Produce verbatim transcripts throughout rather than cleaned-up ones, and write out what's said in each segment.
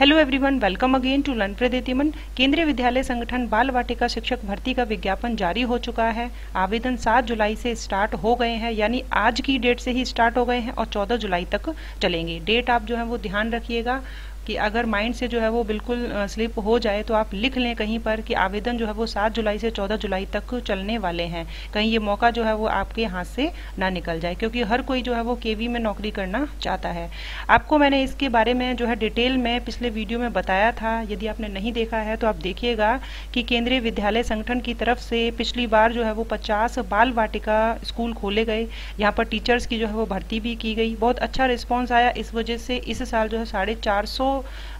Hello everyone, welcome again to learn प्रदीप्तिमन। केंद्रीय विद्यालय संगठन बाल वाटिका शिक्षक भर्ती का विज्ञापन जारी हो चुका है। आवेदन सात जुलाई से स्टार्ट हो गए हैं, यानी आज की डेट से ही स्टार्ट हो गए हैं और चौदह जुलाई तक चलेंगे। डेट आप जो है वो ध्यान रखिएगा कि अगर माइंड से जो है वो बिल्कुल स्लिप हो जाए तो आप लिख लें कहीं पर कि आवेदन जो है वो सात जुलाई से चौदह जुलाई तक चलने वाले हैं। कहीं ये मौका जो है वो आपके हाथ से ना निकल जाए, क्योंकि हर कोई जो है वो केवी में नौकरी करना चाहता है। आपको मैंने इसके बारे में जो है डिटेल में पिछले वीडियो में बताया था, यदि आपने नहीं देखा है तो आप देखिएगा कि केंद्रीय विद्यालय संगठन की तरफ से पिछली बार जो है वो पचास बाल वाटिका स्कूल खोले गए। यहाँ पर टीचर्स की जो है वो भर्ती भी की गई, बहुत अच्छा रिस्पॉन्स आया। इस वजह से इस साल जो है साढ़े चार सौ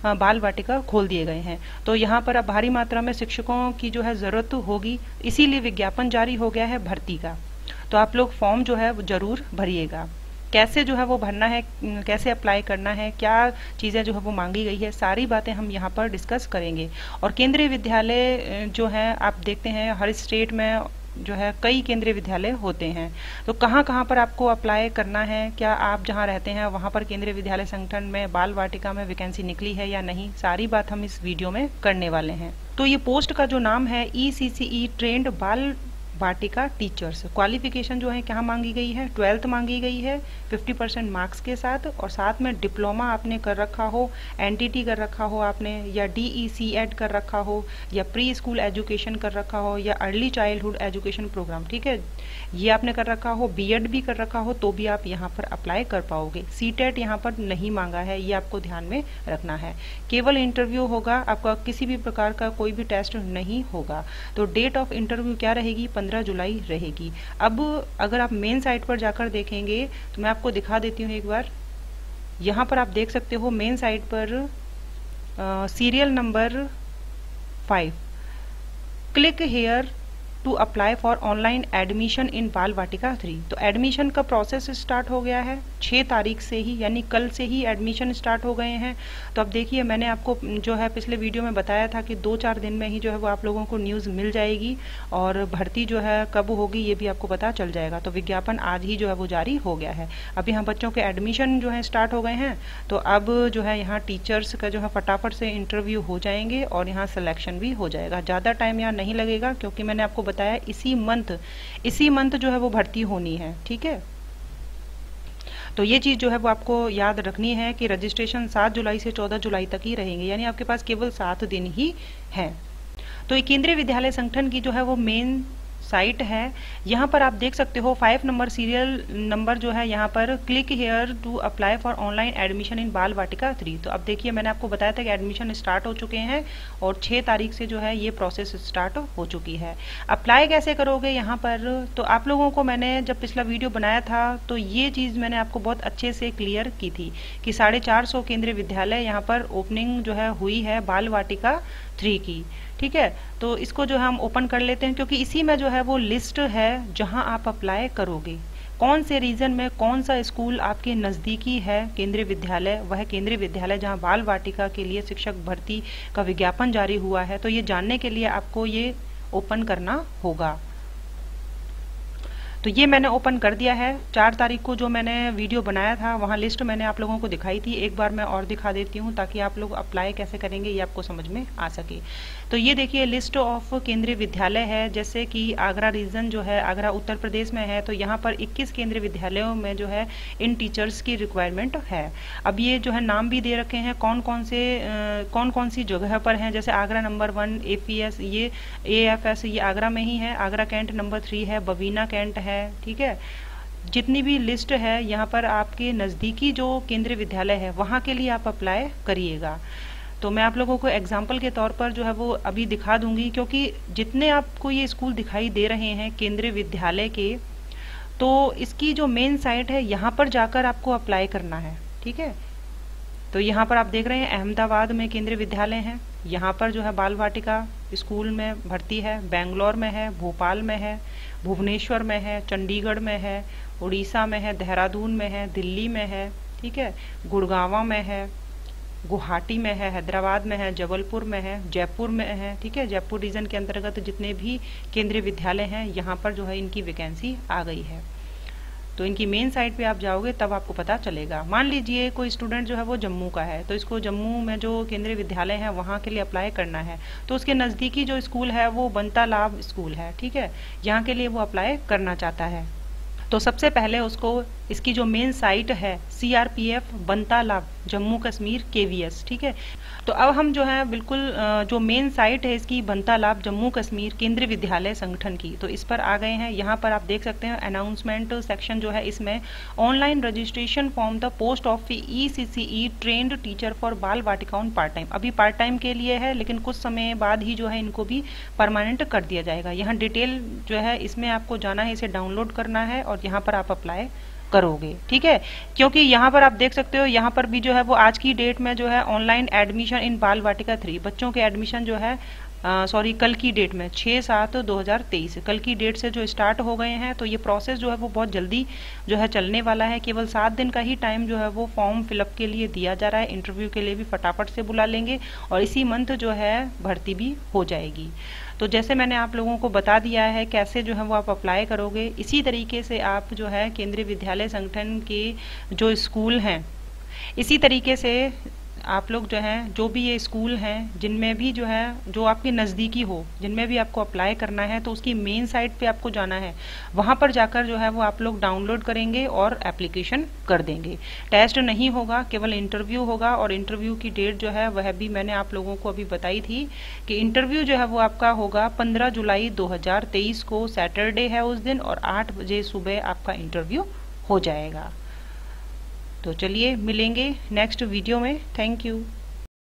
बाल वाटिका खोल दिए गए हैं। तो यहाँ पर अब भारी मात्रा में शिक्षकों की जो है जरूरत होगी, इसीलिए विज्ञापन जारी हो गया है भर्ती का। तो आप लोग फॉर्म जो है वो जरूर भरिएगा। कैसे जो है वो भरना है, कैसे अप्लाई करना है, क्या चीज़ें जो है वो मांगी गई है, सारी बातें हम यहाँ पर डिस्कस करेंगे। और केंद्रीय विद्यालय जो है आप देखते हैं हर स्टेट में जो है कई केंद्रीय विद्यालय होते हैं। तो कहाँ कहाँ पर आपको अप्लाई करना है, क्या आप जहाँ रहते हैं वहाँ पर केंद्रीय विद्यालय संगठन में बाल वाटिका में वैकेंसी निकली है या नहीं, सारी बात हम इस वीडियो में करने वाले हैं। तो ये पोस्ट का जो नाम है ईसीसीई ट्रेंड बाल वाटिका टीचर्स। क्वालिफिकेशन जो है क्या मांगी गई है, ट्वेल्थ मांगी गई है पचास परसेंट मार्क्स के साथ, और साथ में डिप्लोमा आपने कर रखा हो, एंटीटी कर रखा हो आपने, या डीई सी एड कर रखा हो, या प्री स्कूल एजुकेशन कर रखा हो, या अर्ली चाइल्डहुड एजुकेशन प्रोग्राम, ठीक है, ये आपने कर रखा हो, बी.एड भी कर रखा हो, तो भी आप यहाँ पर अप्लाई कर पाओगे। सी टेट यहाँ पर नहीं मांगा है, ये आपको ध्यान में रखना है। केवल इंटरव्यू होगा, आपका किसी भी प्रकार का कोई भी टेस्ट नहीं होगा। तो डेट ऑफ इंटरव्यू क्या रहेगी, पंद्रह जुलाई रहेगी। अब अगर आप मेन साइट पर जाकर देखेंगे तो मैं आपको दिखा देती हूँ एक बार। यहाँ पर आप देख सकते हो मेन साइट पर आ, serial number five, click here to apply for online admission in Bal Vatika three. तो एडमिशन का प्रोसेस स्टार्ट हो गया है छह तारीख से ही, यानी कल से ही एडमिशन स्टार्ट हो गए हैं। तो अब देखिए, मैंने आपको जो है पिछले वीडियो में बताया था कि दो चार दिन में ही जो है वो आप लोगों को न्यूज़ मिल जाएगी और भर्ती जो है कब होगी ये भी आपको पता चल जाएगा। तो विज्ञापन आज ही जो है वो जारी हो गया है। अभी यहाँ बच्चों के एडमिशन जो है स्टार्ट हो गए हैं। तो अब जो है यहाँ टीचर्स का जो है फटाफट से इंटरव्यू हो जाएंगे और यहाँ सिलेक्शन भी हो जाएगा। ज़्यादा टाइम यहाँ नहीं लगेगा, क्योंकि मैंने आपको बताया इसी मंथ इसी मंथ जो है वो भर्ती होनी है, ठीक है। तो ये चीज़ जो है वो आपको याद रखनी है कि रजिस्ट्रेशन सात जुलाई से चौदह जुलाई तक ही रहेंगे, यानी आपके पास केवल सात दिन ही हैं। तो ये केंद्रीय विद्यालय संगठन की जो है वो मेन साइट है। यहाँ पर आप देख सकते हो फाइव नंबर सीरियल नंबर जो है यहाँ पर click here to apply for online admission in Bal Vatika three. तो अब देखिए, मैंने आपको बताया था कि एडमिशन स्टार्ट हो चुके हैं और छह तारीख से जो है ये प्रोसेस स्टार्ट हो चुकी है। अप्लाई कैसे करोगे यहाँ पर, तो आप लोगों को मैंने जब पिछला वीडियो बनाया था तो ये चीज़ मैंने आपको बहुत अच्छे से क्लियर की थी कि साढ़े चार सौ केंद्रीय विद्यालय यहाँ पर ओपनिंग जो है हुई है बाल वाटिका थ्री की, ठीक है। तो इसको जो है हम ओपन कर लेते हैं, क्योंकि इसी में जो है वो लिस्ट है जहां आप अप्लाई करोगे। कौन से रीजन में कौन सा स्कूल आपके नज़दीकी है केंद्रीय विद्यालय, वह केंद्रीय विद्यालय जहां बाल वाटिका के लिए शिक्षक भर्ती का विज्ञापन जारी हुआ है, तो ये जानने के लिए आपको ये ओपन करना होगा। तो ये मैंने ओपन कर दिया है। चार तारीख को जो मैंने वीडियो बनाया था वहाँ लिस्ट मैंने आप लोगों को दिखाई थी। एक बार मैं और दिखा देती हूँ ताकि आप लोग अप्लाई कैसे करेंगे ये आपको समझ में आ सके। तो ये देखिए लिस्ट ऑफ केंद्रीय विद्यालय है, जैसे कि आगरा रीजन जो है, आगरा उत्तर प्रदेश में है, तो यहाँ पर इक्कीस केंद्रीय विद्यालयों में जो है इन टीचर्स की रिक्वायरमेंट है। अब ये जो है नाम भी दे रखे हैं कौन कौन से कौन कौन सी जगह पर हैं, जैसे Agra number one A P S ये ए एफ एस ये आगरा में ही है, आगरा कैंट नंबर थ्री है, बबीना कैंट है, ठीक है। जितनी भी लिस्ट है यहाँ पर आपके नज़दीकी जो केंद्रीय विद्यालय है वहाँ के लिए आप अप्लाई करिएगा। तो मैं आप लोगों को एग्जाम्पल के तौर पर जो है वो अभी दिखा दूंगी, क्योंकि जितने आपको ये स्कूल दिखाई दे रहे हैं केंद्रीय विद्यालय के, तो इसकी जो मेन साइट है यहाँ पर जाकर आपको अप्लाई करना है, ठीक है। तो यहाँ पर आप देख रहे हैं अहमदाबाद में केंद्रीय विद्यालय हैं, यहाँ पर जो है बाल वाटिका स्कूल में भर्ती है, बेंगलोर में है, भोपाल में है, भुवनेश्वर में है, चंडीगढ़ में है, उड़ीसा में है, देहरादून में है, दिल्ली में है, ठीक है, गुड़गांव में है, गुवाहाटी में है, हैदराबाद में है, जबलपुर में है, जयपुर में है, ठीक है। जयपुर रीजन के अंतर्गत जितने भी केंद्रीय विद्यालय हैं यहाँ पर जो है इनकी वैकेंसी आ गई है। तो इनकी मेन साइट पे आप जाओगे तब आपको पता चलेगा। मान लीजिए कोई स्टूडेंट जो है वो जम्मू का है, तो इसको जम्मू में जो केंद्रीय विद्यालय है वहाँ के लिए अप्लाई करना है, तो उसके नज़दीकी जो स्कूल है वो बनता लाभ स्कूल है, ठीक है, यहाँ के लिए वो अप्लाई करना चाहता है। तो सबसे पहले उसको इसकी जो मेन साइट है सी आर पी एफ बनता लाभ जम्मू कश्मीर के वी एस, ठीक है। तो अब हम जो है बिल्कुल जो मेन साइट है इसकी बनता लाभ जम्मू कश्मीर केंद्रीय विद्यालय संगठन की, तो इस पर आ गए हैं। यहाँ पर आप देख सकते हैं अनाउंसमेंट सेक्शन जो है इसमें online registration form the post of E C C E trained teacher for Bal Vatika on part time, अभी पार्ट टाइम के लिए है लेकिन कुछ समय बाद ही जो है इनको भी परमानेंट कर दिया जाएगा। यहाँ डिटेल जो है इसमें आपको जाना है, इसे डाउनलोड करना है और यहाँ पर आप अप्लाई करोगे, ठीक है, क्योंकि यहाँ पर आप देख सकते हो यहाँ पर भी जो है वो आज की डेट में जो है online admission in Bal Vatika three, बच्चों के एडमिशन जो है सॉरी कल की डेट में छः सात दो हज़ार तेईस कल की डेट से जो स्टार्ट हो गए हैं। तो ये प्रोसेस जो है वो बहुत जल्दी जो है चलने वाला है, केवल सात दिन का ही टाइम जो है वो फॉर्म फिलअप के लिए दिया जा रहा है। इंटरव्यू के लिए भी फटाफट से बुला लेंगे और इसी मंथ जो है भर्ती भी हो जाएगी। तो जैसे मैंने आप लोगों को बता दिया है कैसे जो है वो आप अप्लाई करोगे, इसी तरीके से आप जो है केंद्रीय विद्यालय संगठन के जो स्कूल हैं इसी तरीके से आप लोग जो हैं जो भी ये स्कूल हैं जिनमें भी जो है जो आपके नज़दीकी हो जिनमें भी आपको अप्लाई करना है तो उसकी मेन साइट पे आपको जाना है, वहाँ पर जाकर जो है वो आप लोग डाउनलोड करेंगे और एप्लीकेशन कर देंगे। टेस्ट नहीं होगा, केवल इंटरव्यू होगा और इंटरव्यू की डेट जो है वह भी मैंने आप लोगों को अभी बताई थी कि इंटरव्यू जो है वो आपका होगा पंद्रह जुलाई दो हज़ार तेईस को, सैटरडे है उस दिन, और आठ बजे सुबह आपका इंटरव्यू हो जाएगा। तो चलिए मिलेंगे नेक्स्ट वीडियो में, थैंक यू।